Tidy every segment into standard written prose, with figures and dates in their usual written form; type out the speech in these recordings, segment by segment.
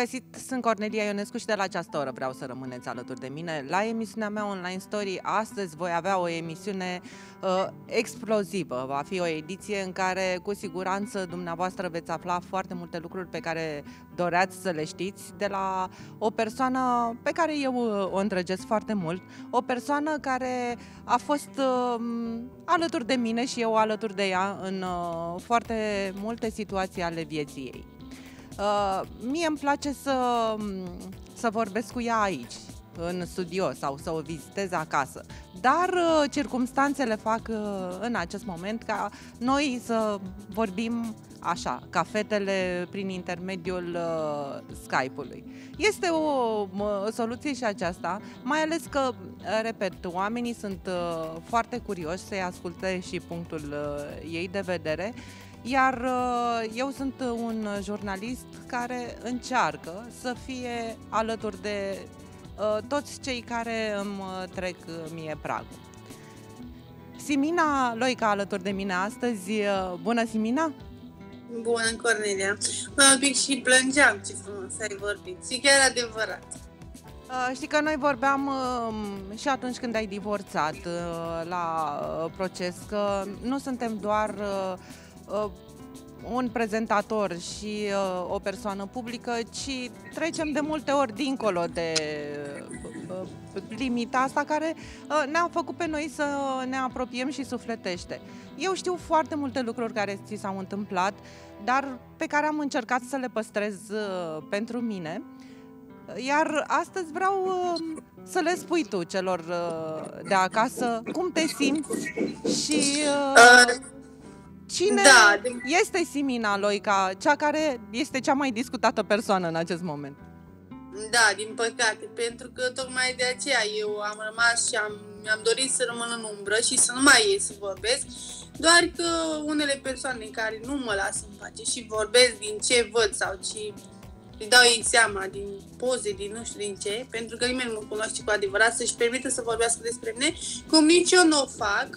găsit, sunt Cornelia Ionescu și de la această oră vreau să rămâneți alături de mine la emisiunea mea Online Story. Astăzi voi avea o emisiune explozivă, va fi o ediție în care cu siguranță dumneavoastră veți afla foarte multe lucruri pe care doreați să le știți de la o persoană pe care eu o îndrăgesc foarte mult, o persoană care a fost alături de mine și eu alături de ea în foarte multe situații ale vieții ei. Mie îmi place să vorbesc cu ea aici, în studio, sau să o vizitez acasă, dar circumstanțele fac în acest moment ca noi să vorbim așa, ca fetele, prin intermediul Skype-ului. Este o soluție și aceasta, mai ales că, repet, oamenii sunt foarte curioși să-i asculte și punctul ei de vedere. Iar eu sunt un jurnalist care încearcă să fie alături de toți cei care îmi trec mie pragul. Simina Loica alături de mine astăzi. Bună, Simina! Bună, Cornelia! Mă pic și plângeam, ce frumos ai vorbit. Și chiar adevărat. Știi că noi vorbeam și atunci când ai divorțat la proces că nu suntem doar un prezentator și o persoană publică, ci trecem de multe ori dincolo de limita asta care ne-a făcut pe noi să ne apropiem și sufletește. Eu știu foarte multe lucruri care ți s-au întâmplat, dar pe care am încercat să le păstrez pentru mine. Iar astăzi vreau să le spui tu celor de acasă cum te simți și... Cine este Simina Loica, cea care este cea mai discutată persoană în acest moment? Da, din păcate, pentru că tocmai de aceea eu am rămas și mi-am dorit să rămân în umbră și să nu mai ies să vorbesc, doar că unele persoane care nu mă las în pace și vorbesc din ce văd sau ce îi dau ei seama, din poze, din nu știu din ce, pentru că nimeni nu mă cunoaște cu adevărat să-și permită să vorbească despre mine, cum nici eu nu o fac.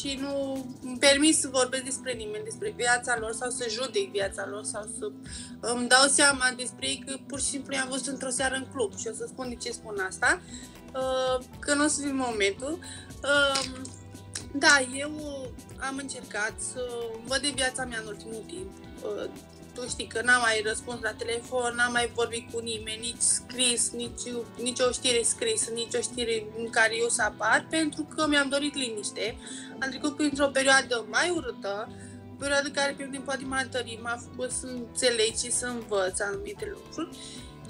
Și nu îmi permit să vorbesc despre nimeni, despre viața lor sau să judec viața lor sau să îmi dau seama despre ei că pur și simplu i-am văzut într-o seară în club și o să spun de ce spun asta, că nu o să fie momentul. Da, eu am încercat să văd de viața mea în ultimul timp. Tu știi că n-am mai răspuns la telefon, n-am mai vorbit cu nimeni, nici scris, nici o știre scrisă, nici o știre în care eu să apar, pentru că mi-am dorit liniște. Am trecut printr-o perioadă mai urâtă, perioadă care pe mine poate m-a întărit, m-a făcut să înțeleg și să învăț anumite lucruri.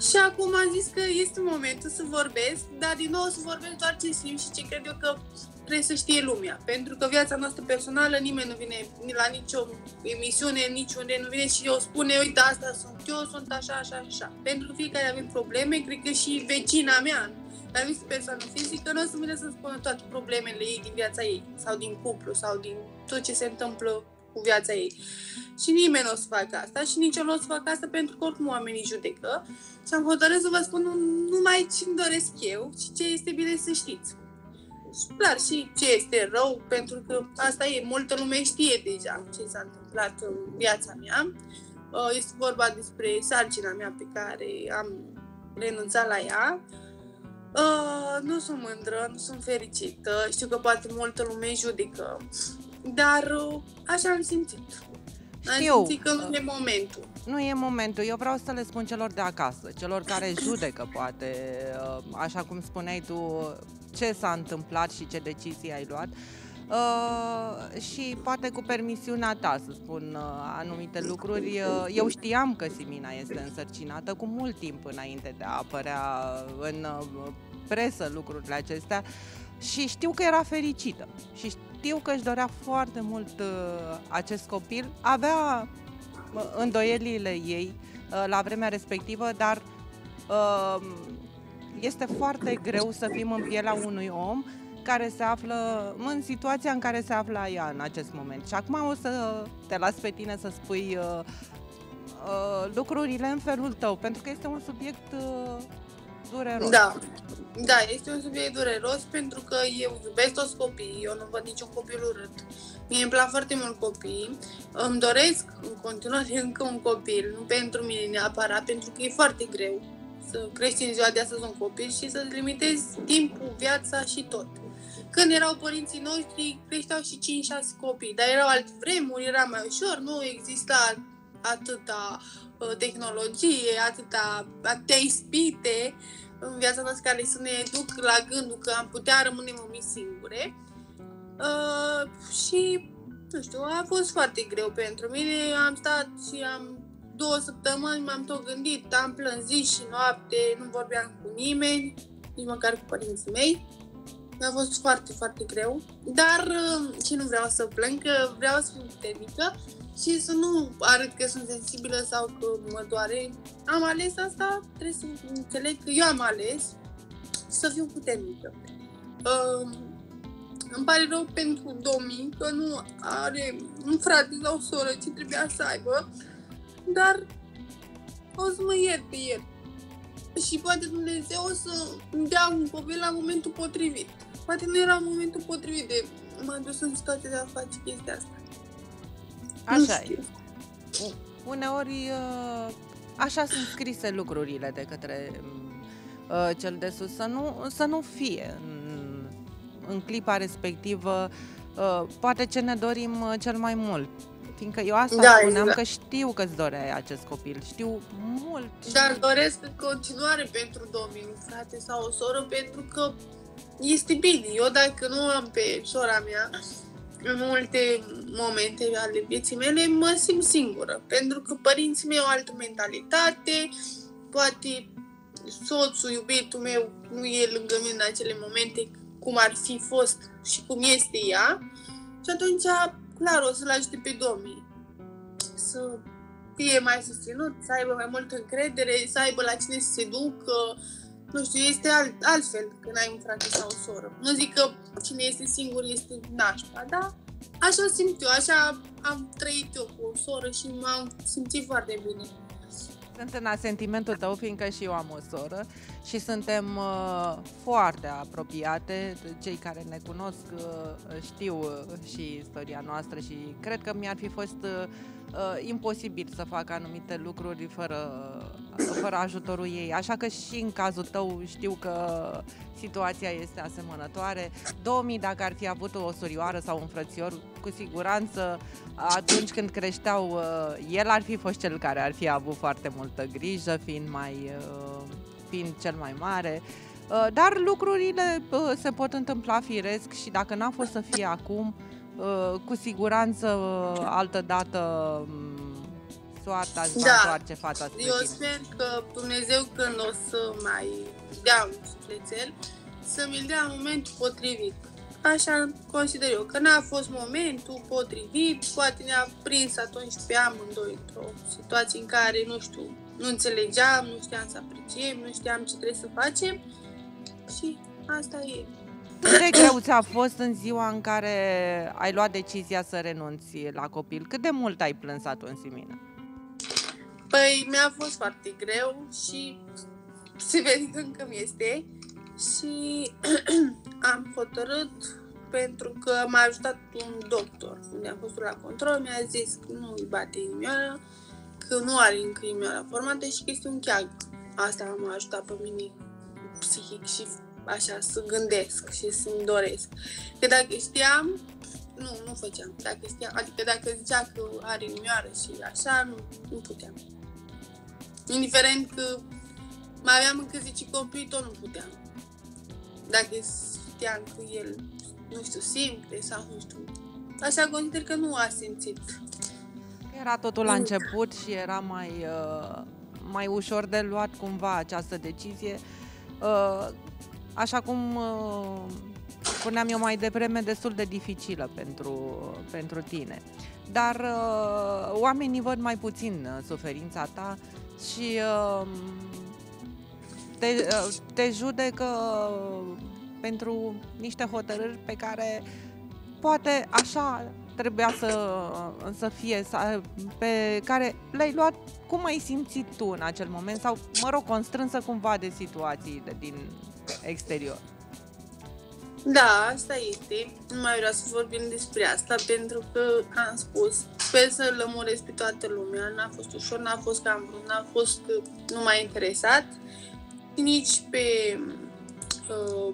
Și acum am zis că este momentul să vorbesc, dar din nou să vorbesc doar ce simt și ce cred eu că trebuie să știe lumea. Pentru că viața noastră personală, nimeni nu vine la nicio emisiune, niciunde, nu vine și eu spune, uite, asta sunt eu, sunt așa, așa, așa. Pentru că fiecare avem probleme, cred că și vecina mea, dar nu este persoană fizică, nu o să vină să spună toate problemele ei din viața ei, sau din cuplu, sau din tot ce se întâmplă cu viața ei. Și nimeni nu o să facă asta și nici eu nu o să fac asta pentru că oricum oamenii judecă. Și am hotărât să vă spun numai ce-mi doresc eu și ce este bine să știți. Clar, și ce este rău, pentru că asta e, multă lume știe deja ce s-a întâmplat în viața mea. Este vorba despre sarcina mea pe care am renunțat la ea. Nu sunt mândră, nu sunt fericită, știu că poate multă lume judecă, dar așa am simțit. Am simțit că nu e momentul. Nu e momentul. Eu vreau să le spun celor de acasă, celor care judecă, poate, așa cum spuneai tu, ce s-a întâmplat și ce decizii ai luat. Și poate cu permisiunea ta să spun anumite lucruri. Eu știam că Simina este însărcinată cu mult timp înainte de a apărea în presă lucrurile acestea și știu că era fericită și știu că își dorea foarte mult acest copil. Avea îndoielile ei la vremea respectivă, dar este foarte greu să fim în pielea unui om care se află în situația în care se află ea în acest moment. Și acum o să te las pe tine să spui lucrurile în felul tău, pentru că este un subiect dureros. Da, este un subiect dureros pentru că eu iubesc toți copiii, eu nu văd niciun copil urât. Mie îmi plac foarte mult copiii, îmi doresc în continuare încă un copil, nu pentru mine neapărat, pentru că e foarte greu să crești în ziua de astăzi un copil și să-ți limitezi timpul, viața și tot. Când erau părinții noștri, creșteau și 5-6 copii, dar erau alte vremuri, era mai ușor, nu exista atâta tehnologie, atâtea ispite în viața noastră care să ne duc la gândul că am putea rămâne mămii singure. Și, nu știu, a fost foarte greu pentru mine, am stat și am 2 săptămâni, m-am tot gândit, am plâns zi și noapte, nu vorbeam cu nimeni, nici măcar cu părinții mei. Mi-a fost foarte, foarte greu, dar și nu vreau să plâng, că vreau să fiu puternică și să nu arăt că sunt sensibilă sau că mă doare. Am ales asta, trebuie să înțeleg că eu am ales să fiu puternică. Îmi pare rău pentru Domi, că nu are un frate sau o soră ce trebuia să aibă, dar o să mă ierte el. Și poate Dumnezeu o să îmi dea un copil la momentul potrivit. Poate nu era momentul potrivit de m-a dus în situația de a face chestia asta. Așa e. Uneori așa sunt scrise lucrurile de către cel de sus, să nu fie în clipa respectivă poate ce ne dorim cel mai mult. Fiindcă eu asta spuneam, exact. Că știu că îți doreai acest copil, știu mult. Dar doresc în continuare pentru Dominic, frate sau o soră, pentru că este bine. Eu dacă nu am pe sora mea în multe momente ale vieții mele, mă simt singură. Pentru că părinții mei au altă mentalitate, poate soțul, iubitul meu, nu e lângă mine în acele momente cum ar fi fost și cum este ea. Și atunci clar, o să-l ajute pe Domni să fie mai susținut, să aibă mai multă încredere, să aibă la cine să se ducă. Nu știu, este altfel când ai un frate sau o soră. Nu zic că cine este singur este nașpa, dar așa simt eu, așa am trăit eu cu o soră și m-am simțit foarte bine. Sunt în asentimentul tău, fiindcă și eu am o soră și suntem foarte apropiate. Cei care ne cunosc știu și istoria noastră și cred că mi-ar fi fost imposibil să fac anumite lucruri fără ajutorul ei. Așa că și în cazul tău știu că situația este asemănătoare. Domii, dacă ar fi avut o surioară sau un frățior, cu siguranță atunci când creșteau, el ar fi fost cel care ar fi avut foarte multă grijă, fiind cel mai mare. Dar lucrurile se pot întâmpla firesc și dacă n-a fost să fie acum, cu siguranță altă dată soarta îți va întoarce fața spre tine. Eu sper că Dumnezeu, când o să mai dea un sufletel, să mi-l dea în momentul potrivit. Așa consider eu, că n-a fost momentul potrivit, poate ne-a prins atunci pe amândoi într-o situație în care, nu știu, nu înțelegeam, nu știam să apreciem, nu știam ce trebuie să facem și asta e. Cât de greu ți-a fost în ziua în care ai luat decizia să renunți la copil? Cât de mult ai plâns atunci, Simina? Păi, mi-a fost foarte greu și se vede că încă mi-este și am hotărât pentru că m-a ajutat un doctor unde am fost la control, mi-a zis că nu îi bate inimioara, că nu are încă inimioara formată și că este un cheag. Asta m-a ajutat pe mine psihic și așa, să gândesc și să-mi doresc. Că dacă știam, nu făceam. Dacă știam, adică dacă zicea că are inimioară și așa, nu puteam. Indiferent că mai aveam încă 10 copii, tot nu puteam. Dacă știam că el, nu știu, simte sau nu știu. Așa consider că nu a simțit. Era totul la început și era mai ușor de luat cumva această decizie. Așa cum spuneam eu mai devreme, destul de dificilă pentru tine. Dar oamenii văd mai puțin suferința ta și te judecă pentru niște hotărâri pe care poate așa trebuia să fie, pe care le-ai luat cum ai simțit tu în acel moment sau, mă rog, constrânsă cumva de situații din exterior. Da, asta este. Nu mai vreau să vorbim despre asta, pentru că am spus. Sper să lămuresc pe toată lumea. N-a fost ușor, n-a fost cam vrut, n-a fost numai interesat. Nici pe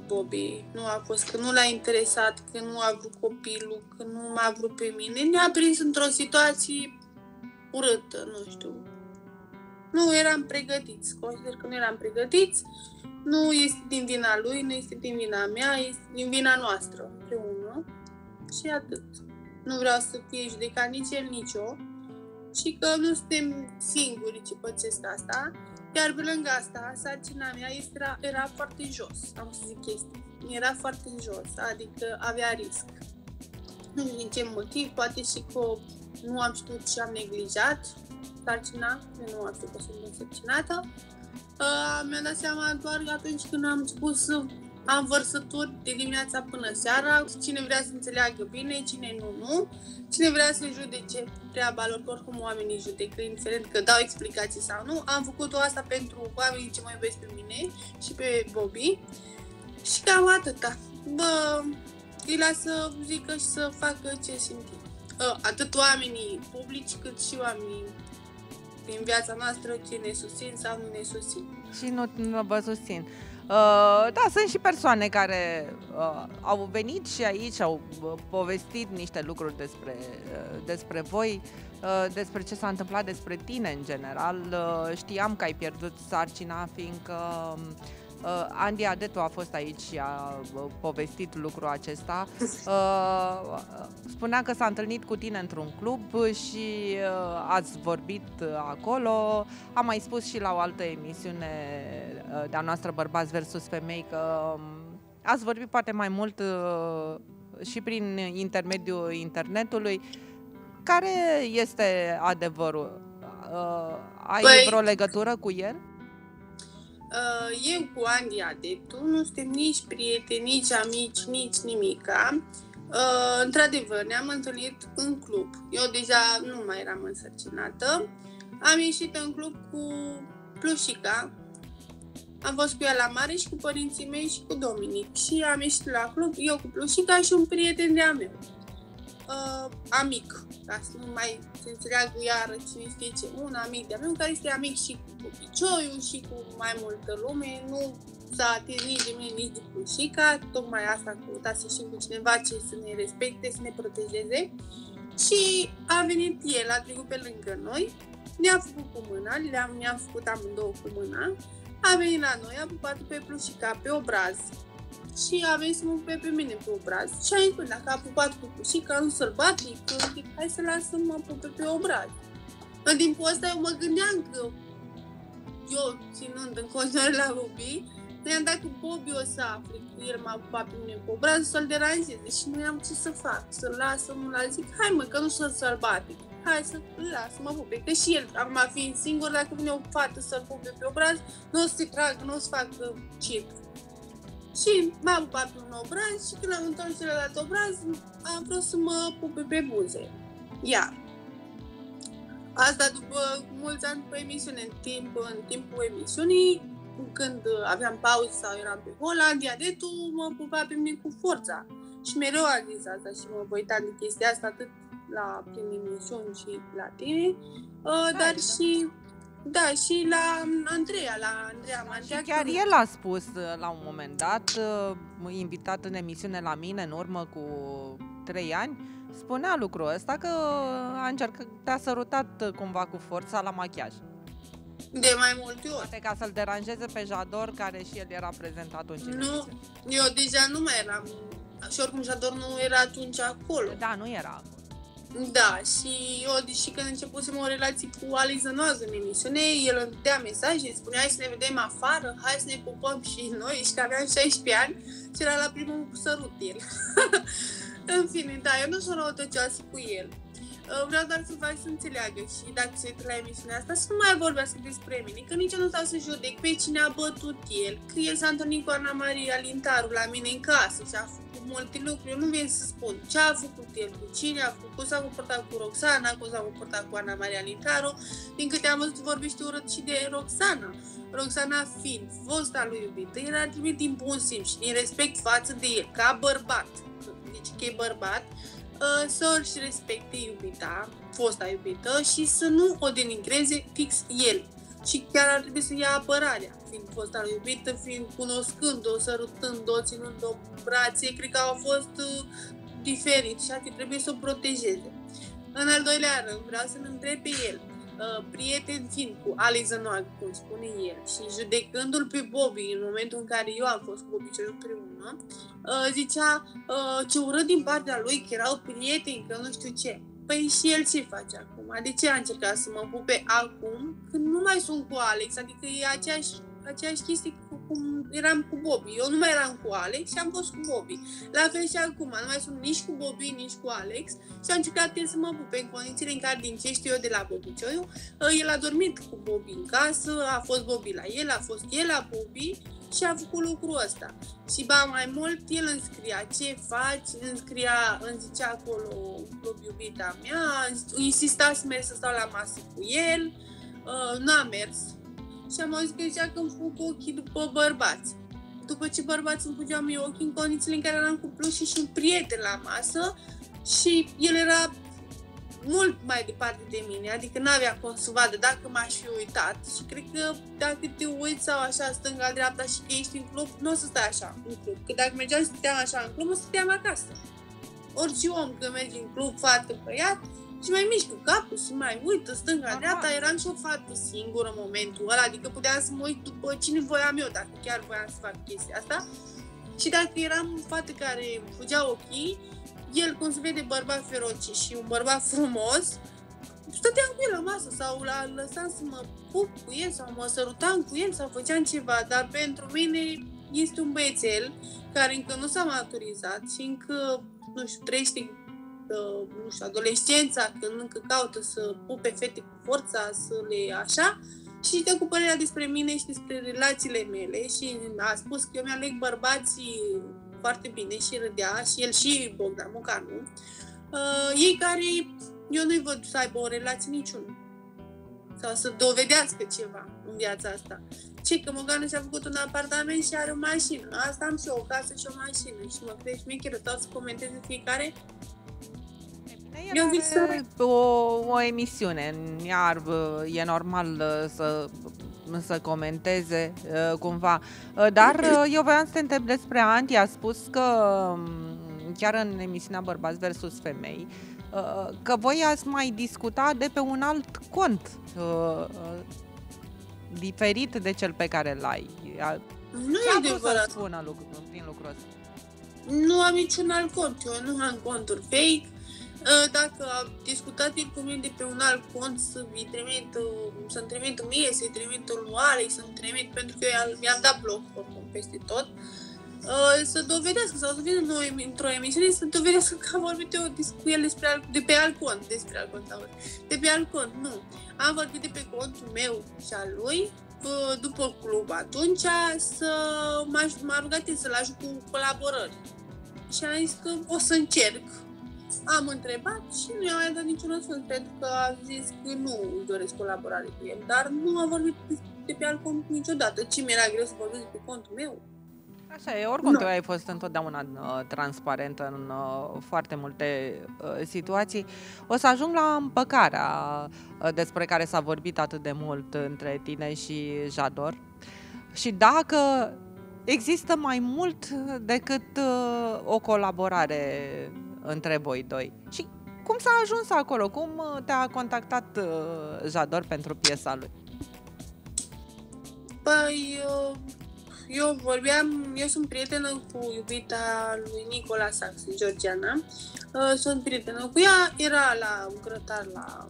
Bobby nu a fost, că nu l-a interesat, că nu a vrut copilul, că nu m-a vrut pe mine. Ne-a prins într-o situație urâtă, nu știu. Nu eram pregătiți, consider că nu eram pregătiți. Nu este din vina lui, nu este din vina mea, este din vina noastră, împreună. Și atât. Nu vreau să fie judecat nici el, nici eu. Și că nu suntem singuri ce pățesc asta. Iar pe lângă asta, sarcina mea era foarte jos, am să zic chestia. Era foarte jos, adică avea risc. Nu știu din ce motiv, poate și că nu am știut și am neglijat sarcina, nu am știut că sunt însărcinată. Mi-am dat seama doar atunci când am spus să am vărsături de dimineața până seara. Cine vrea să înțeleagă bine, cine nu. Cine vrea să judece treaba lor, oricum oamenii judecă, indiferent că dau explicații sau nu. Am făcut-o asta pentru oamenii ce mă iubesc pe mine și pe Bobby. Și cam atâta. Bă, îi las să zică și să facă ce simt. Atât oamenii publici, cât și oamenii din viața noastră, ce ne susțin sau nu ne susțin. Și nu vă susțin. Da, sunt și persoane care au venit și aici, au povestit niște lucruri despre voi, despre ce s-a întâmplat, despre tine în general. Știam că ai pierdut sarcina, fiindcă Andy Adetu a fost aici și a povestit lucrul acesta. Spunea că s-a întâlnit cu tine într-un club și ați vorbit acolo. Am mai spus și la o altă emisiune de-a noastră, Bărbați versus Femei, că ați vorbit poate mai mult și prin intermediul internetului. Care este adevărul? Ai vreo legătură cu el? Eu cu Andy Adetu nu suntem nici prieteni, nici amici, nici nimica. Într-adevăr, ne-am întâlnit în club. Eu deja nu mai eram însărcinată. Am ieșit în club cu Plușica. Am fost cu ea la mare și cu părinții mei și cu Dominic. Și am ieșit la club, eu cu Plușica și un prieten de-a meu. Amic, ca să nu mai se înțeleagă iară cine știe ce, un amic de-a meu care este amic și cu Bobicioiu și cu mai multă lume, nu s-a atins nici de mine, nici de Pușica, tocmai asta am căutat să știm cu cineva ce să ne respecte, să ne protejeze. Și a venit el, a trecut pe lângă noi, ne-a făcut cu mâna, ne-am făcut amândouă cu mâna, a venit la noi, a pupat pe Plușica pe obraz. Și a venit să mă pupe pe mine pe obraz. Și a zis, dacă a pupat cu Pușica, nu să-l bat, hai să lasă mă pupe pe obraz. În timpul ăsta eu mă gândeam că eu, ținând în continuare la Bobby, ne-am dat cu Bobby o să afle, el m-a pupat pe mine pe obraz, să-l deranjeze. Și nu am ce să fac, să-l lasă, mă zic, hai mă, că nu sunt sălbatic. Hai să-l lasă, mă pupe. Că și el, acum fiind singur, dacă vine o fată să-l pupe pe obraz, nu o să se tragă, nu o să facă circ. Și m-am pupat pe un obraz și când am întors celălalt obraz, am vrut să mă pupe pe buze. Iar. Asta după mulți ani după emisiune, în timpul emisiunii, când aveam pauză sau eram pe hol, Andy Adetu mă pupa pe mine cu forța. Și mereu a zis asta și mă voi uita de chestia asta atât prin emisiuni și la tine, dar și... Da, și la Andreea Mantea. Chiar că... el a spus la un moment dat, invitat în emisiune la mine în urmă cu 3 ani, spunea lucrul ăsta că a încercat, te-a sărutat cumva cu forța la machiaj. De mai multe ori. Poate ca să-l deranjeze pe Jador, care și el era prezent atunci. Nu, eu deja nu mai eram, și oricum Jador nu era atunci acolo. Da, nu era acolo. Da, și eu, deși când începusem o relație cu Alex Zănoagă în emisiune, el îmi dea mesaje, spunea, hai să ne vedem afară, hai să ne pupăm și noi, și că aveam 16 ani și era la primul sărut el. În fine, da, eu nu sunt răutăcioasă cu el. Vreau doar să fac să înțeleagă și dacă se uită la emisiunea asta, să nu mai vorbească despre mine, că nici eu nu stau să judec pe cine a bătut el, că el s-a întâlnit cu Ana Maria Lintaru la mine în casă și a făcut multe lucruri, nu vin să spun ce a făcut el, cu cine a făcut, cum s-a comportat cu Roxana, cum s-a comportat cu Ana Maria Lintaru. Din câte am văzut, vorbește urât și de Roxana. Roxana fiind fosta lui iubită, el a trimis din bun simț și din respect față de el, ca bărbat. Deci că e bărbat, să își respecte iubita, fosta iubită, și să nu o denigreze fix el. Și chiar ar trebui să ia apărarea, fiind fosta lui iubită, fiind cunoscând-o, sărutând-o, ținând-o brațe, cred că au fost diferit și ar trebui să o protejeze. În al doilea rând, vreau să-l întreb pe el, prieten fiind cu Alex Zănoagă, cum spune el, și judecându-l pe Bobby în momentul în care eu am fost cu Bobicioiu împreună, zicea ce urât din partea lui că erau prieteni, că nu știu ce. Păi și el ce face acum? De ce a încercat să mă pupe acum când nu mai sunt cu Alex? Adică e aceeași chestie cum eram cu Bobby. Eu nu mai eram cu Alex și am fost cu Bobby. La fel și acum, nu mai sunt nici cu Bobby, nici cu Alex și a încercat el să mă pupe în condițiile în care, din ce știu eu de la Bobicioiu, el a dormit cu Bobby în casă, a fost Bobby la el, a fost el la Bobby și a făcut lucrul ăsta. Și ba mai mult, el îmi scria ce faci, îmi zicea acolo iubita mea, insista să merg să stau la masă cu el, nu a mers. Și am auzit că zicea că îmi fug ochii după bărbați. După ce bărbați îmi fugeam eu ochii în condițiile în care eram cu Plușii și un prieten la masă și el era mult mai departe de mine, adică n-avea cum să vadă dacă m-aș fi uitat și cred că dacă te uiți sau așa stânga-dreapta și că ești în club, nu o să stai așa în club, că dacă mergeam și stăteam așa în club, o stăteam acasă. Orice om când merge în club, fată, băiat, și mai mișc cu capul și mai uită stânga-dreapta, eram și o fată singură în momentul ăla, adică puteam să mă uit după cine voiam eu, dacă chiar voiam să fac chestia asta. Și dacă eram o fată care fugea ochii, el, cum se vede bărbat feroce și un bărbat frumos, stăteam cu el la masă sau l-a lăsat să mă pup cu el sau mă sărutam cu el sau făceam ceva, dar pentru mine este un băiețel care încă nu s-a maturizat și încă, nu știu, trăiește, nu știu, adolescența, când încă caută să pupe fete cu forța, să le așa, și dă cu părerea despre mine și despre relațiile mele și a spus că eu mi-aleg bărbații foarte bine și râdea și el și Bogdan Mocanu, ei care eu nu-i văd să aibă o relație niciunul sau să dovedească ceva în viața asta. Ce, că Mocanu și-a făcut un apartament și are o mașină, asta am și eu, o casă și o mașină și mă crezi mie că să comenteze fiecare. Eu o emisiune, iar e normal să comenteze cumva. Dar eu voiam să te întreb despre Andy. A spus că chiar în emisiunea Bărbați versus Femei că voi ați mai discuta de pe un alt cont diferit de cel pe care l-ai. Nu e adevărat. Spună prin lucrul ăsta. Nu am niciun alt cont, eu nu am conturi fake. Dacă a discutat el cu mine de pe un alt cont să-mi trimit mie, să-i trimit lui Alex, să-mi trimit, pentru că eu mi-am dat bloc oricum peste tot, să dovedească, sau să vină într-o emisiune, să dovedească că am vorbit eu cu el de pe alt cont, nu. Am vorbit de pe contul meu și al lui, după club atunci, m-a rugat el să-l ajut cu colaborări. Și am zis că o să încerc. Am întrebat și nu i-am mai dat niciun răspuns, pentru că a zis că nu își doresc colaborare cu el, dar nu a vorbit de pe alt cont niciodată. Ce mi-era greu să vorbesc de pe contul meu? Așa e, oricum tu ai fost întotdeauna transparentă în foarte multe situații. O să ajung la împăcarea despre care s-a vorbit atât de mult între tine și Jador. Și dacă există mai mult decât o colaborare între voi doi. Și cum s-a ajuns acolo? Cum te-a contactat Jador pentru piesa lui? Păi, eu sunt prietenă cu iubita lui Nicola Saxe, Georgiana. Sunt prietenă cu ea, era la un grătar la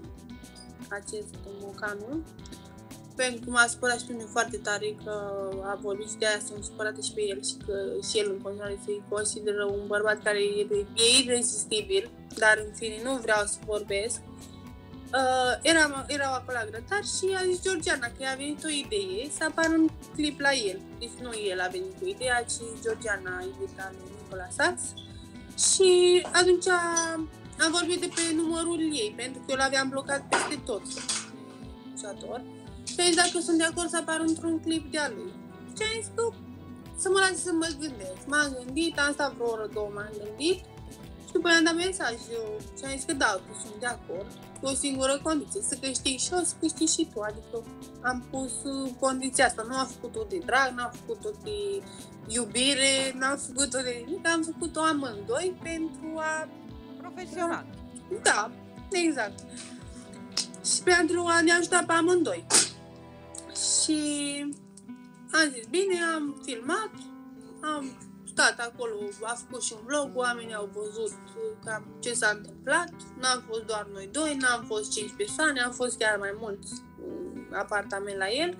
acest Mocanu, pentru că m-a supărat și pe mine foarte tare că a vorbit și de aia sunt supărată și pe el și că și el în continuare se consideră un bărbat care e irezistibil, dar în fine nu vreau să vorbesc. Erau acolo la grătar și a zis Georgiana că i-a venit o idee să apară un clip la el. Deci nu el a venit cu ideea, ci Georgiana, iubita lui Nicola Saxe și atunci am vorbit de pe numărul ei, pentru că eu l-aveam blocat peste tot. Jador. Și a zis dacă sunt de acord să apar într-un clip de-a lui. Și am zis că să mă lase să mă gândesc. M-am gândit, am stat vreo oră, două m-am gândit și după i-am dat mesaj și am zis că da, că sunt de acord, cu o singură condiție, să câștig și eu, să câștig și tu. Adică am pus condiția asta, nu am făcut-o de drag, n-am făcut-o de iubire, n-am făcut-o de nimic, am făcut-o amândoi pentru a... Profesional. Da, exact. Și pentru a ne ajuta pe amândoi. Și am zis, bine, am filmat, am stat acolo, am făcut și un vlog, oamenii au văzut cam ce s-a întâmplat, n-am fost doar noi doi, n-am fost 5 persoane, am fost chiar mai mulți în apartament la el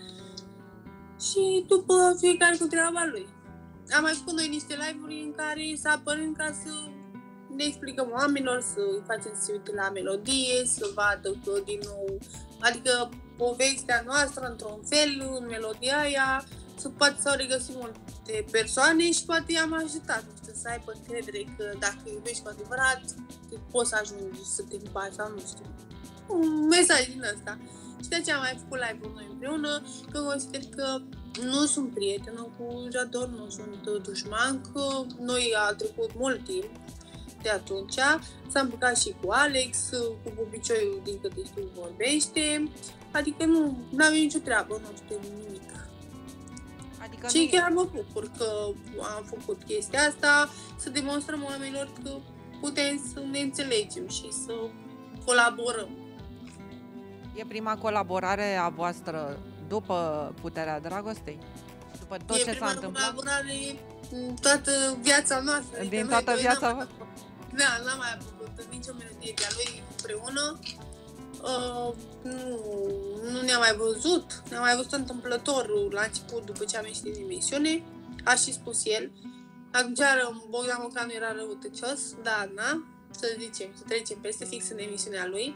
și după fiecare cu treaba lui. Am mai făcut noi niște live-uri în care să apărăm ca să ne explicăm oamenilor, să îi facem să se uite la melodie, să vadă că din nou, adică povestea noastră într-un fel, în melodia aia, să poate s-au regăsit multe persoane și poate i-am ajutat, nu știu, să aibă încredere că dacă iubești cu adevărat, poți să ajungi să te împaci sau nu știu. Un mesaj din ăsta. Și de aceea am mai făcut live-ul noi împreună, că consider că nu sunt prietenă cu Jador, nu sunt dușman, că noi a trecut mult timp de atunci. S-am bucat și cu Alex, cu Bobicioiu, din câte știu vorbește. Adică nu avem nicio treabă, nu știu nimic. Adică și chiar mă bucur că am făcut chestia asta, să demonstrăm oamenilor că putem să ne înțelegem și să colaborăm. E prima colaborare a voastră după Puterea Dragostei? După tot ce s-a întâmplat? E prima colaborare în toată viața noastră. Din adică toată viața voastră? Da, n-am mai avut nicio melodie de-a lui împreună. Nu ne-am mai văzut, ne-am mai văzut întâmplător la început după ce am ieșit din emisiune, a și spus el. Atunci Bogdan Mocanu era răutăcios, da, na, să zicem, să trecem peste fix în emisiunea lui.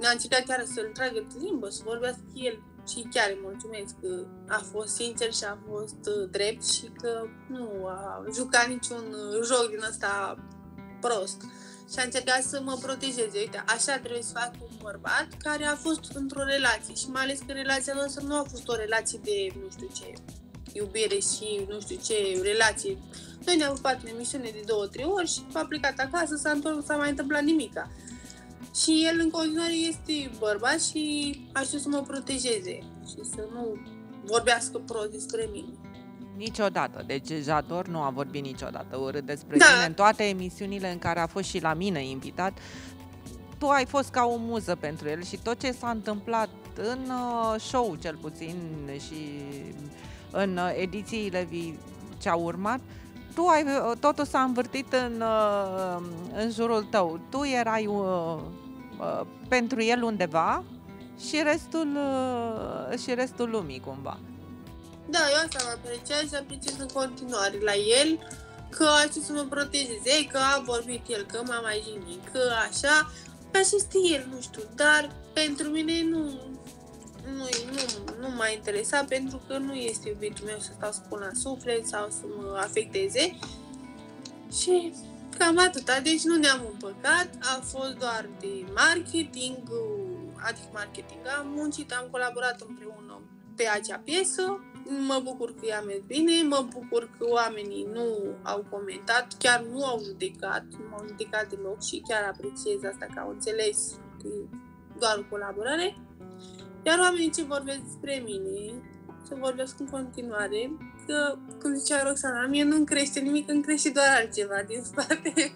Ne-a încercat chiar să-l tragă de limbă, să vorbească el și chiar îi mulțumesc că a fost sincer și a fost drept și că nu a jucat niciun joc din ăsta prost. Și a încercat să mă protejeze. Uite, așa trebuie să fac un bărbat care a fost într-o relație și mai ales că relația noastră nu a fost o relație de, nu știu ce, iubire și nu știu ce relație. Noi ne-am urcat în emisiune de 2-3 ori și a plecat acasă, s-a întors, nu s-a mai întâmplat nimica. Și el în continuare este bărbat și a știut să mă protejeze și să nu vorbească prost despre mine. Niciodată. Deci Jador nu a vorbit niciodată urât despre tine. În toate emisiunile în care a fost și la mine invitat, tu ai fost ca o muză pentru el și tot ce s-a întâmplat în show, cel puțin, și în edițiile ce au urmat, totul s-a învârtit în jurul tău. Tu erai pentru el undeva și restul lumii, cumva. Da, eu asta mă apreciez și apreciez în continuare la el, că a știut să mă protejeze, că a vorbit el, că m-a mai jignit, că așa, pe așa este el, nu știu, dar pentru mine nu m-a interesat, pentru că nu este iubitul meu să stau să pun la suflet sau să mă afecteze și cam atâta, deci nu ne-am împăcat, a fost doar de marketing, adică marketing, am muncit, am colaborat împreună pe acea piesă. Mă bucur că i-a mers bine, mă bucur că oamenii nu au comentat, chiar nu au judecat, nu m-au judecat deloc și chiar apreciez asta că au înțeles că doar o colaborare. Iar oamenii ce vorbesc despre mine, ce vorbesc în continuare, că, cum zicea Roxana, mie nu-mi crește nimic, îmi crește doar altceva din spate.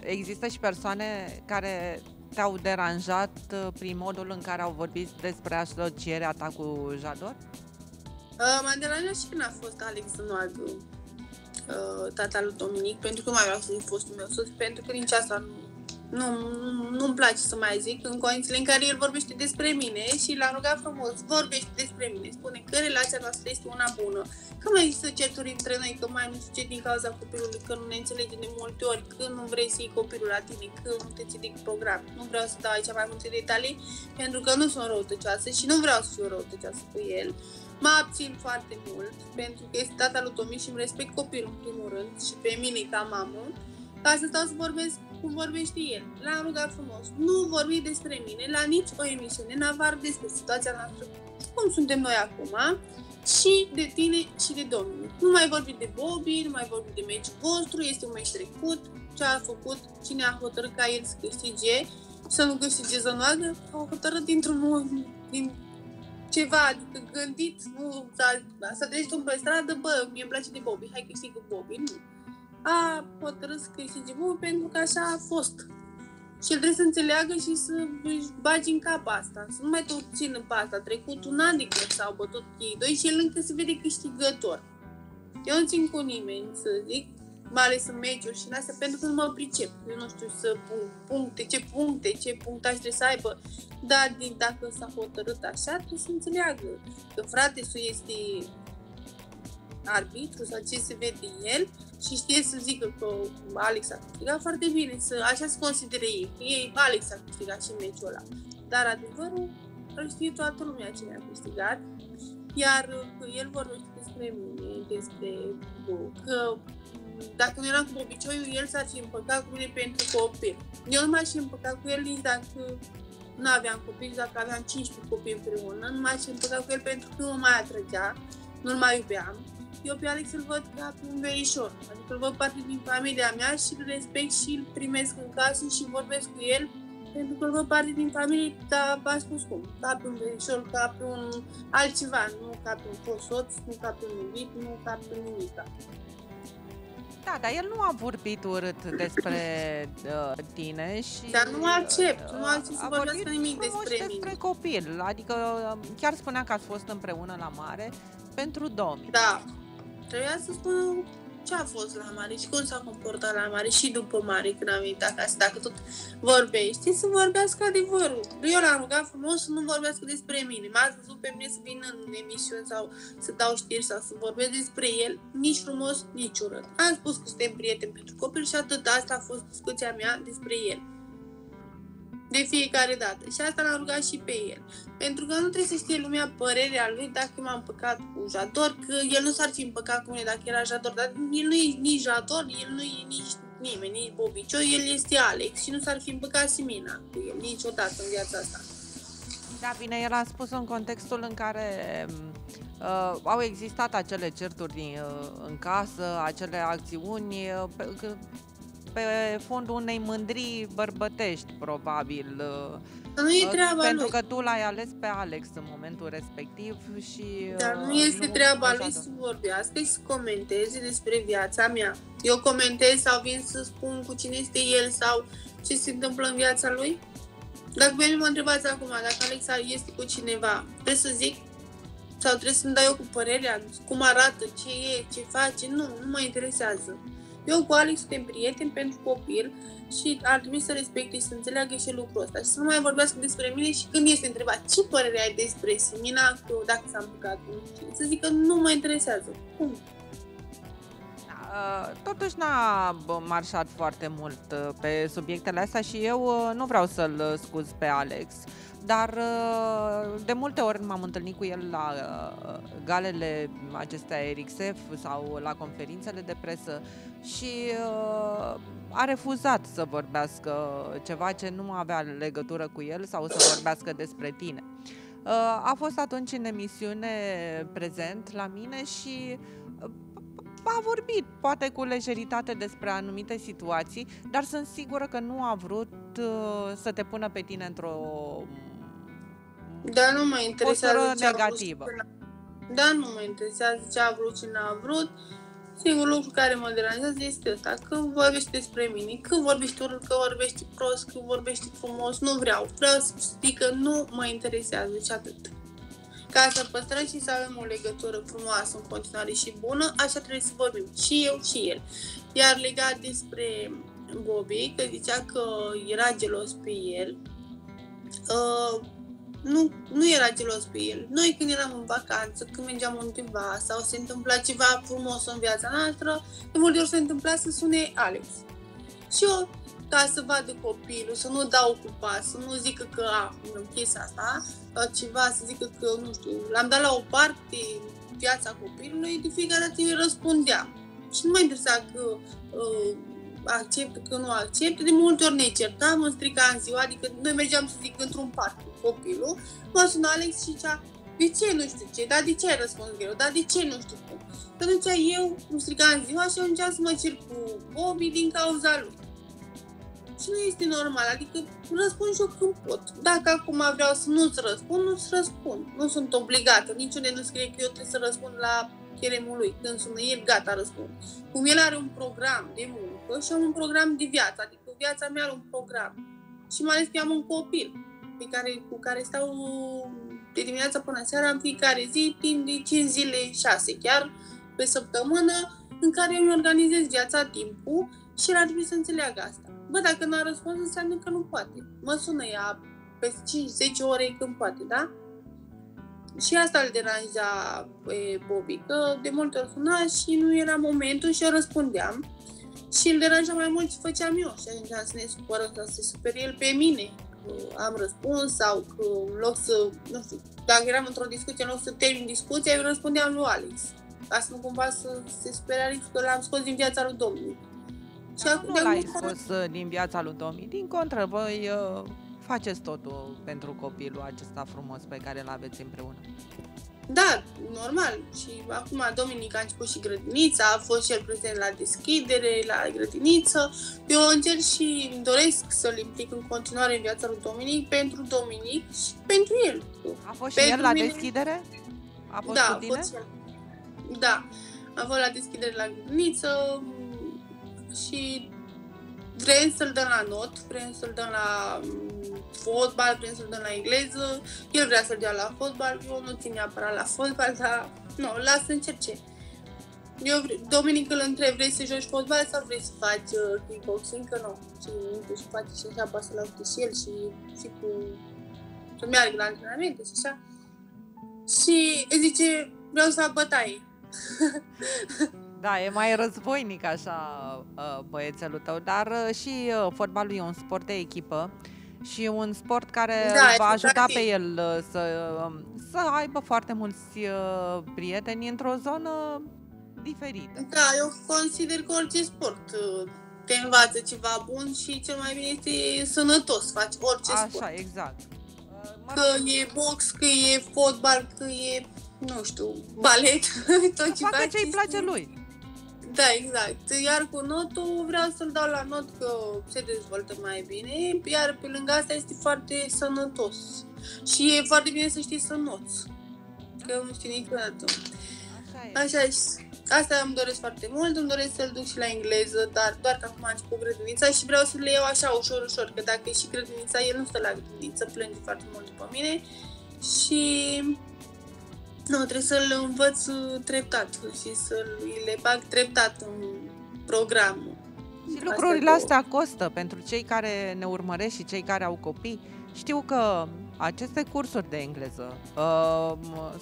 Există și persoane care te-au deranjat prin modul în care au vorbit despre asocierea ta cu Jador? M-a deranjat și când a fost Alex Zănoagă, tata lui Dominic, pentru că nu mai vreau să zic fostul meu soț, pentru că nici asta nu-mi place să mai zic, în condițiile în care el vorbește despre mine și l-a rugat frumos, vorbește despre mine, spune că relația noastră este una bună, că mai există certuri între noi, că mai nu știu ce din cauza copilului, că nu ne înțelege de multe ori, că nu vrei să iei copilul la tine, că nu te ții de program. Nu vreau să dau aici mai multe detalii, pentru că nu sunt răutăcioasă și nu vreau să fiu răutăcioasă cu el. Mă abțin foarte mult, pentru că este tata lui Dominic și îmi respect copilul în primul rând și pe mine ca mamă, ca să stau să vorbesc cum vorbește el. L-am rugat frumos, nu vorbi despre mine la nici o emisiune, în afară despre situația noastră, cum suntem noi acum, și de tine și de Dominic. Nu mai vorbi de Bobby, nu mai vorbi de meciul vostru, este un meci trecut, ce a făcut, cine a hotărât ca el să câștige, să nu câștige Zănoagă, au hotărât din ceva, adică gândit, nu, să treci tu pe stradă, bă, mie îmi place de Bobby, hai câștigă Bobby, nu. A hotărât să câștige Bobby pentru că așa a fost. Și el trebuie să înțeleagă și să își bagi în cap asta, să nu mai tot țină pe asta. Trecut un an de când s-au bătut ei doi și el încă se vede câștigător. Eu nu țin cu nimeni, să zic, mai ales în meciuri și în astea, pentru că nu mă pricep. Eu nu știu să pun ce punctaj trebuie să aibă, dar dacă s-a hotărât așa, trebuie să înțeleagă că frate-sul este arbitru sau ce se vede el și știe să zică că Alex a câștigat foarte bine, să așa se considere ei, că ei, Alex a câștigat și meciul ăla. Dar adevărul îl știe toată lumea cine a câștigat, iar că el vorbește despre mine, despre că dacă nu eram cu Bobicioiu, el s-ar fi împăcat cu mine pentru copil. Eu nu m-aș fi împăcat cu el nici dacă nu aveam copii, dacă aveam 15 copii împreună, nu m-aș fi împăcat cu el pentru că nu mă mai atrăgea, nu-l mai iubeam. Eu pe Alex îl văd ca pe un verișor, adică îl văd parte din familia mea și îl respect și îl primesc în casă și vorbesc cu el, pentru că îl văd parte din familie, dar v-a spus cum, ca pe un verișor, ca pe un altceva, nu ca pe un fost soț, nu ca pe un iubit, nu ca pe nimica. Da, dar el nu a vorbit urât despre tine și... Dar nu accept, nu accept să vorbească nimic despre copil, adică chiar spunea că ați fost împreună la mare pentru Dominic. Da, trebuia să spun ce a fost la mare și cum s-a comportat la mare și după mare când am venit acasă, dacă tot vorbești, să vorbească adevărul. Eu l-am rugat frumos să nu vorbească despre mine, m-a zis pe mine să vin în emisiuni sau să dau știri sau să vorbesc despre el, nici frumos, nici urât. Am spus că suntem prieteni pentru copil și atât, asta a fost discuția mea despre el. De fiecare dată. Și asta l-am rugat și pe el. Pentru că nu trebuie să știe lumea părerea lui dacă m-am împăcat cu Jador, că el nu s-ar fi împăcat cu mine dacă era Jador, dar el nu e nici Jador, el nu e nici nimeni, nici Bobicioiu, el este Alex și nu s-ar fi împăcat Simina cu el niciodată în viața asta. Da, bine, el a spus în contextul în care au existat acele certuri în casă, acele acțiuni, pe fondul unei mândrii bărbătești, probabil. Nu e treaba pentru lui. Că tu l-ai ales pe Alex în momentul respectiv și... Dar nu este treaba lui să vorbească și să comenteze despre viața mea. Eu comentez sau vin să spun cu cine este el sau ce se întâmplă în viața lui? Dacă voi mă întrebați acum, dacă Alex este cu cineva, trebuie să zic? Sau trebuie să-mi dau eu cu părerea? Cum arată? Ce e? Ce face? Nu, nu mă interesează. Eu cu Alex suntem prieteni pentru copil și ar trebui să respecte și să înțeleagă și lucrul ăsta și să nu mai vorbească despre mine și când este întrebat ce părere ai despre Simina, dacă s-a împăcat, să zic că nu mă interesează. Cum? Totuși n-a marșat foarte mult pe subiectele astea și eu nu vreau să-l scuz pe Alex, dar de multe ori m-am întâlnit cu el la galele acestea RxF sau la conferințele de presă și a refuzat să vorbească ceva ce nu avea legătură cu el sau să vorbească despre tine. A fost atunci în emisiune prezent la mine și a vorbit poate cu lejeritate despre anumite situații, dar sunt sigură că nu a vrut să te pună pe tine într-o... Dar nu mă interesează ce negativă. Dar nu mă interesează ce a vrut și n-a vrut. Singurul lucru care mă deranjează este ăsta, că vorbești despre mine, că vorbești urât, că vorbești prost, că vorbești frumos, nu vreau. Vreau să știi că nu mă interesează și atât. Ca să păstrăm și să avem o legătură frumoasă în continuare și bună, așa trebuie să vorbim și eu și el. Iar legat despre Bobby, că zicea că era gelos pe el, nu era gelos pe el. Noi când eram în vacanță, când mergeam undeva sau se întâmpla ceva frumos în viața noastră, de multe ori se întâmpla să sune Alex. Și eu ca să vadă copilul, să nu dau cu pas, să nu zică că am închis asta sau ceva, să zică că, nu știu, l-am dat la o parte viața copilului, de fiecare dată îi răspundea. Și nu mă interesa că acceptă, că nu acceptă, de multe ori ne certam, îmi stricam ziua, adică noi mergeam, să zic, într-un parc cu copilul, mă sună Alex și zicea, de ce nu știu ce, dar de ce ai răspuns greu, dar de ce nu știu cum. Că atunci eu îmi stricam ziua și ajungeam să mă cer cu Bobby din cauza lui. Și nu este normal, adică răspund și eu când pot. Dacă acum vreau să nu-ți răspund, nu-ți răspund. Nu sunt obligată, niciunde nu scrie că eu trebuie să răspund la cheremul lui. Când sună el, gata, răspund. Cum el are un program de muncă și am un program de viață, adică viața mea are un program. Și mai ales că am un copil cu care stau de dimineața până seara în fiecare zi, timp de 5 zile, 6 chiar, pe săptămână, în care eu îmi organizez viața, timpul, și el ar trebui să înțeleagă asta. Bă, dacă n-a răspuns, înseamnă că nu poate. Mă sună ea peste 5-10 ore când poate, da? Și asta îl deranja pe Bobby, că de multe ori suna și nu era momentul și eu răspundeam. Și îl deranja mai mult ce făceam eu și ajungeam să ne supărăm, să se supere el pe mine. Am răspuns sau că în loc să, nu știu, dacă eram într-o discuție, în loc să termin discuția, eu răspundeam lui Alex. Ca să nu cumva să se supere Alex că l-am scos din viața lui Dominic. Și acum nu l-ai scos din viața lui Dominic. Din contră, voi faceți totul pentru copilul acesta frumos pe care îl aveți împreună. Da, normal. Și acum Dominic a început și grădinița, a fost și el prezent la deschidere, la grădiniță. Eu încerc și îmi doresc să-l implic în continuare în viața lui Dominic, pentru Dominic și pentru el. A fost și el la deschidere? A fost cu tine? Da, a fost la deschidere la grădiniță și vrem să-l dăm la not, vrem să-l dăm la fotbal, vrem să-l dăm la engleză, el vrea să-l dea la fotbal, eu nu țin neapărat la fotbal, dar nu, las să încerce. Eu, Dominic, îl întreb, vrei să joci fotbal sau vrei să faci kickboxing? Că nu, și face și așa, poate să-l aute și el și cu să meargă la antrenamente și așa. Și îi zice, vreau să fac bătaie. Da, e mai războinic așa băiețelul tău, dar și fotbalul e un sport de echipă și un sport care va ajuta pe el să aibă foarte mulți prieteni într-o zonă diferită. Da, eu consider că orice sport te învață ceva bun și cel mai bine este sănătos, faci orice sport. Așa, exact. Că e box, că e fotbal, că e, nu știu, balet, tot ce faci. Ce-i place lui. Da, exact. Iar cu notul vreau să-l dau la not că se dezvoltă mai bine, iar pe lângă asta este foarte sănătos. Și e foarte bine să știi să noți, că nu știi niciodată. Așa e. Asta îmi doresc foarte mult, îmi doresc să-l duc și la engleză, dar doar că acum am început grădinița și vreau să le iau așa, ușor, ușor, că dacă e și grădinița, el nu stă la grădiniță, plânge foarte mult după mine și... Nu, trebuie să-l învăț treptat și să-l le bag treptat în programul. Și lucrurile astea costă pentru cei care ne urmăresc și cei care au copii. Știu că aceste cursuri de engleză,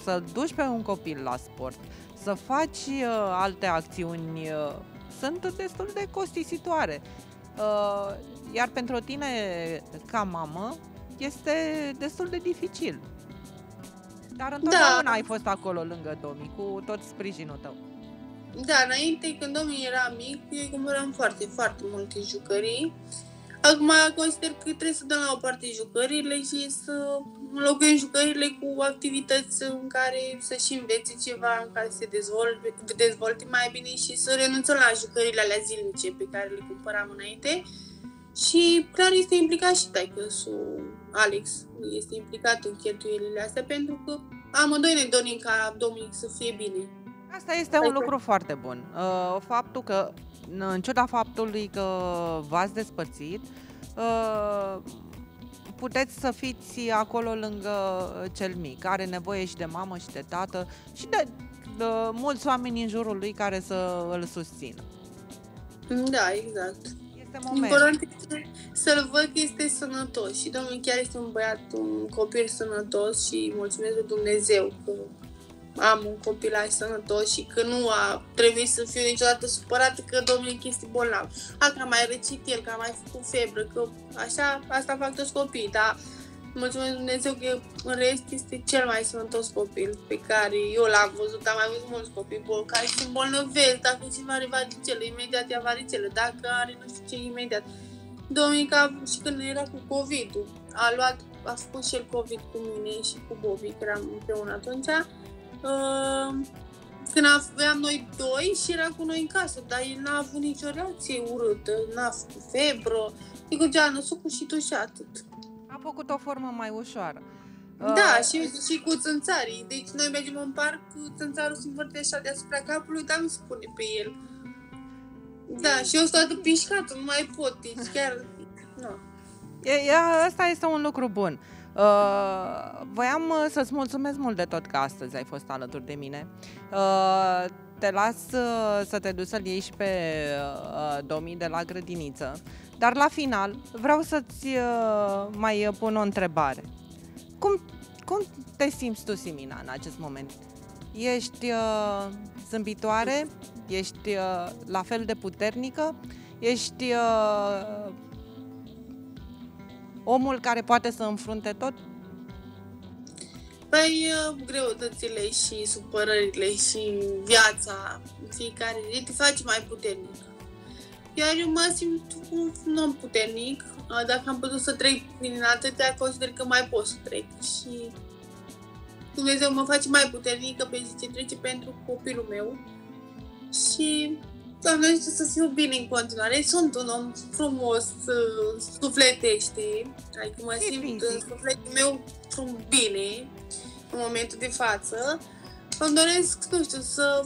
să duci pe un copil la sport, să faci alte acțiuni, sunt destul de costisitoare. Iar pentru tine, ca mamă, este destul de dificil. Dar întotdeauna ai fost acolo lângă Domi, cu tot sprijinul tău. Da, înainte, când Domi era mic, eu cumpăram foarte, foarte multe jucării. Acum consider că trebuie să dăm la o parte jucările și să înlocuim jucările cu activități în care să-și învețe ceva, în care se dezvolte mai bine și să renunțăm la jucările alea zilnice pe care le cumpăram înainte. Și clar este implicat și taică-sul Alex, este implicat în cheltuielile astea pentru că amândoi ne dorim ca Dominic să fie bine. Asta este un lucru foarte bun. Faptul că, în ciuda faptului că v-ați despărțit, puteți să fiți acolo lângă cel mic. Are nevoie și de mamă și de tată și de mulți oameni în jurul lui care să îl susțină. Da, exact. Important este să-l văd că este sănătos și Domnul chiar este un băiat, un copil sănătos și mulțumesc lui Dumnezeu că am un copilaj sănătos și că nu a trebuit să fiu niciodată supărată că Dominic este bolnav. Că a mai răcit el, că a mai făcut febră, că așa, asta fac toți copiii, dar mulțumesc Dumnezeu că în rest este cel mai sănătos copil pe care eu l-am văzut, am mai văzut mulți copii boli, care se îmbolnăvesc, dacă cineva are varicele, imediat ia varicele, dacă are nu știu ce, imediat. Dominica și când era cu COVID-ul, a făcut și el COVID cu mine și cu Bobby, că eram împreună atunci. Când aveam noi doi și era cu noi în casă, dar el n-a avut nicio reacție urâtă, n-a făcut febră, adică Georgiana, sucul și tu și atât. A făcut o formă mai ușoară. Da, și cu țânțarii. Deci noi mergem în parc, țânțarul se învârte așa deasupra capului, dar nu se pune pe el. Da, și eu sunt toată pișcată, nu mai pot, deci chiar... No. Asta este un lucru bun. Voiam să-ți mulțumesc mult de tot că astăzi ai fost alături de mine. Te las să te duci să-l iei și pe Domi de la grădiniță. Dar la final vreau să-ți mai pun o întrebare. Cum te simți tu, Simina, în acest moment? Ești zâmbitoare? Ești la fel de puternică? Ești omul care poate să înfrunte tot? Păi, greutățile și supărările și viața fiecare zi te face mai puternic. Iar eu mă simt un om puternic. Dacă am putut să trec prin atâtea, consider că mai pot să trec. Și Dumnezeu mă face mai puternică pe zi ce trece pentru copilul meu. Și Doamne ajută să fiu bine în continuare. Sunt un om frumos, sufletește. Adică mă simt în sufletul meu bine în momentul de față. Îmi doresc, nu știu, să...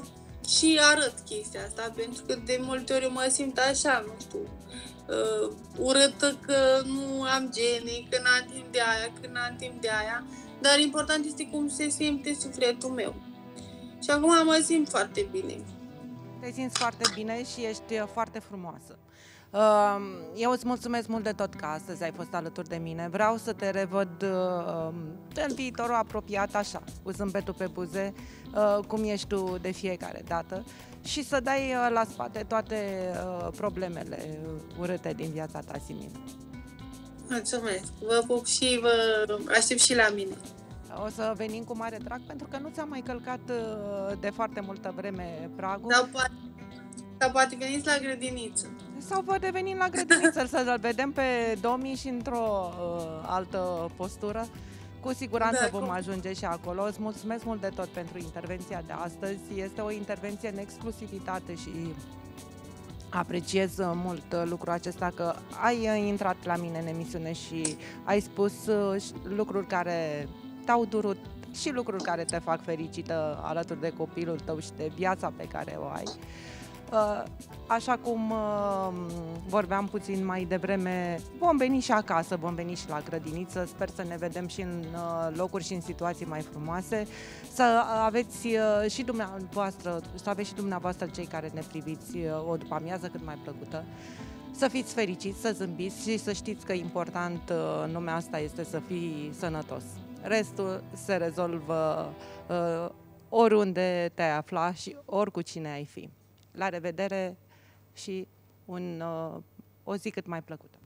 și arăt chestia asta, pentru că de multe ori mă simt așa, nu știu, urâtă că nu am genii, că n-am timp de aia, dar important este cum se simte sufletul meu. Și acum mă simt foarte bine. Te simți foarte bine și ești foarte frumoasă. Eu îți mulțumesc mult de tot că astăzi ai fost alături de mine. Vreau să te revăd în viitorul apropiat așa, cu zâmbetul pe buze, cum ești tu de fiecare dată, și să dai la spate toate problemele urâte din viața ta, Simina. Mulțumesc, vă pup și vă aștept și la mine. O să venim cu mare drag, pentru că nu ți-am mai călcat de foarte multă vreme pragul. Sau poate veniți la grădiniță. Sau poate venim la grădiniță să-l vedem pe Domi și într-o altă postură. Cu siguranță vom ajunge și acolo. Îți mulțumesc mult de tot pentru intervenția de astăzi. Este o intervenție în exclusivitate și apreciez mult lucrul acesta, că ai intrat la mine în emisiune și ai spus lucruri care te-au durut și lucruri care te fac fericită alături de copilul tău și de viața pe care o ai. Așa cum vorbeam puțin mai devreme, vom veni și acasă, vom veni și la grădiniță. Sper să ne vedem și în locuri și în situații mai frumoase. Să aveți și dumneavoastră, cei care ne priviți, o după-amiază cât mai plăcută. Să fiți fericiți, să zâmbiți și să știți că important în lumea asta este să fii sănătos. Restul se rezolvă oriunde te-ai afla și ori cu cine ai fi. La revedere și o zi cât mai plăcută!